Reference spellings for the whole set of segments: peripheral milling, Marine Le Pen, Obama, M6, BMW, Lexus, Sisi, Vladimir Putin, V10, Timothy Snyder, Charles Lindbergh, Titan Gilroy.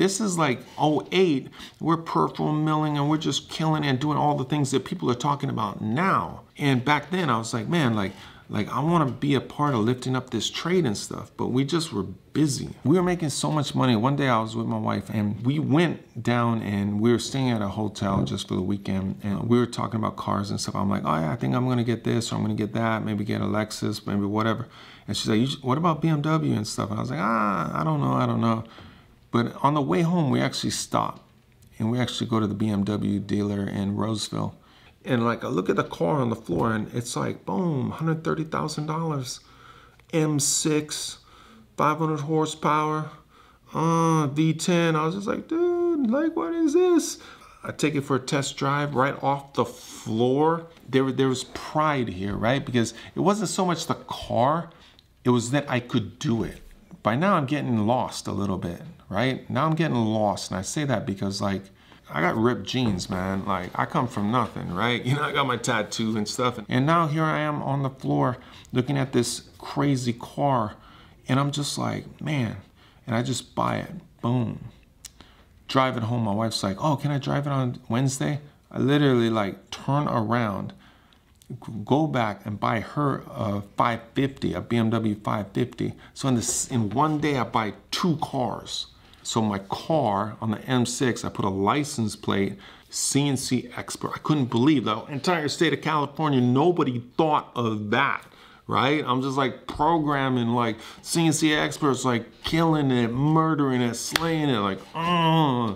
This is like 08, we're peripheral milling and we're just killing and doing all the things that people are talking about now. And back then I was like, man, like I want to be a part of lifting up this trade and stuff, but we just were busy. We were making so much money. One day I was with my wife and we went down and we were staying at a hotel just for the weekend, and we were talking about cars and stuff. I'm like, oh yeah, I think I'm going to get this or I'm going to get that, maybe get a Lexus, maybe whatever. And she's like, what about BMW and stuff? And I was like, I don't know. But on the way home, we actually stop and we actually go to the BMW dealer in Roseville. And like I look at the car on the floor and it's like, boom, $130,000, M6, 500 horsepower, V10. I was just like, dude, like, what is this? I take it for a test drive right off the floor. There was pride here, right? Because it wasn't so much the car, it was that I could do it. By now I'm getting lost a little bit, right? Now I'm getting lost, and I say that because like, I got ripped jeans, man. Like, I come from nothing, right? You know, I got my tattoo and stuff. And now here I am on the floor looking at this crazy car, and I'm just like, man, and I just buy it, boom. Drive it home, my wife's like, oh, can I drive it on Wednesday? I literally like turn around, go back and buy her a 550, a BMW 550. So in one day I buy two cars. So my car on the M6, I put a license plate, CNC expert. I couldn't believe the entire state of California, nobody thought of that, right? I'm just like programming like CNC experts, like killing it, murdering it, slaying it, like, I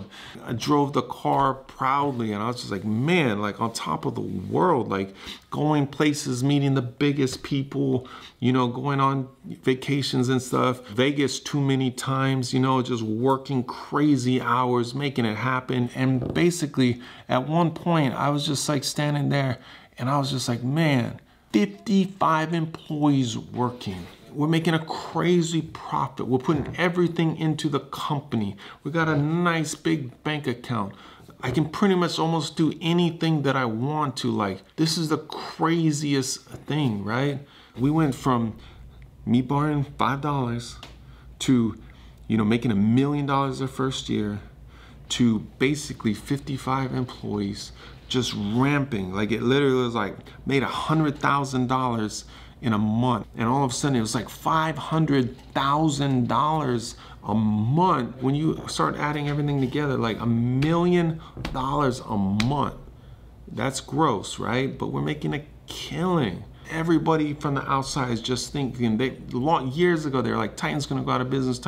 drove the car proudly and I was just like, man, like on top of the world, like going places, meeting the biggest people, you know, going on vacations and stuff. Vegas too many times, you know, just working crazy hours, making it happen. And basically at one point I was just like standing there and I was just like, man, 55 employees working. We're making a crazy profit. We're putting everything into the company. We got a nice big bank account. I can pretty much almost do anything that I want to. Like, this is the craziest thing, right? We went from me borrowing $5 to, you know, making $1 million the first year to basically 55 employees. Just ramping, like it literally was like made $100,000 in a month, and all of a sudden it was like $500,000 a month. When you start adding everything together, like $1 million a month, that's gross, right? But we're making a killing. Everybody from the outside is just thinking, years ago they were like, Titan's gonna go out of business,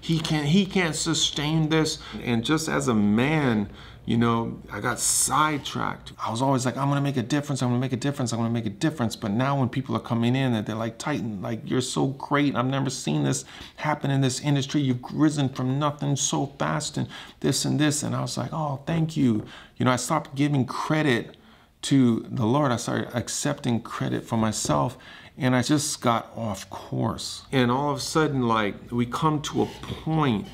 he can't sustain this. And just as a man, you know, I got sidetracked. I was always like, I'm gonna make a difference. But now when people are coming in and they're like, Titan, like you're so great. I've never seen this happen in this industry. You've risen from nothing so fast and this and this. And I was like, oh, thank you. You know, I stopped giving credit to the Lord. I started accepting credit for myself. And I just got off course. And all of a sudden, like we come to a point.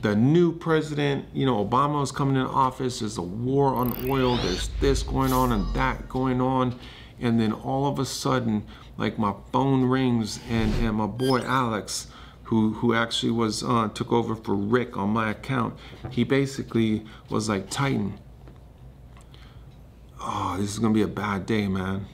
The new president, you know, Obama is coming in office, there's a war on oil, there's this going on and that going on. And then all of a sudden, like my phone rings and my boy Alex, who actually was, took over for Rick on my account. He basically was like, Titan, oh, this is gonna be a bad day, man.